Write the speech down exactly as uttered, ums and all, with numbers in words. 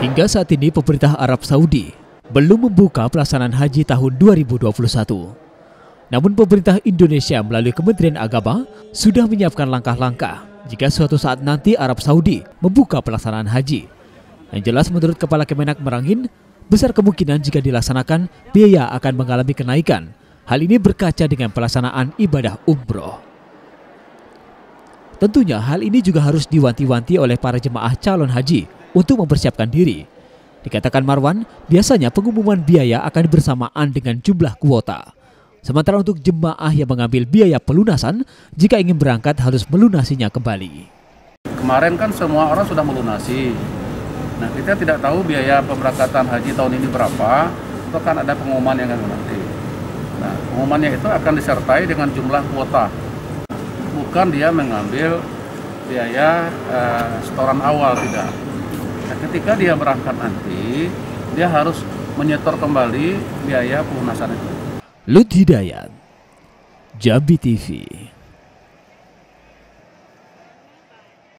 Hingga saat ini pemerintah Arab Saudi belum membuka pelaksanaan haji tahun dua ribu dua puluh satu. Namun pemerintah Indonesia melalui Kementerian Agama sudah menyiapkan langkah-langkah jika suatu saat nanti Arab Saudi membuka pelaksanaan haji. Yang jelas menurut Kepala Kemenak Merangin, besar kemungkinan jika dilaksanakan biaya akan mengalami kenaikan. Hal ini berkaca dengan pelaksanaan ibadah umroh. Tentunya hal ini juga harus diwanti-wanti oleh para jemaah calon haji untuk mempersiapkan diri. Dikatakan Marwan, biasanya pengumuman biaya akan bersamaan dengan jumlah kuota. Sementara untuk jemaah yang mengambil biaya pelunasan, jika ingin berangkat harus melunasinya kembali. Kemarin kan semua orang sudah melunasi. Nah, kita tidak tahu biaya pemberangkatan haji tahun ini berapa, itu akan ada pengumuman yang akan nanti. Nah, pengumumannya itu akan disertai dengan jumlah kuota. Bukan dia mengambil biaya eh, setoran awal, tidak. Nah, ketika dia berangkat nanti, dia harus menyetor kembali biaya pelunasan itu. Luthi Dayan, Jambi T V.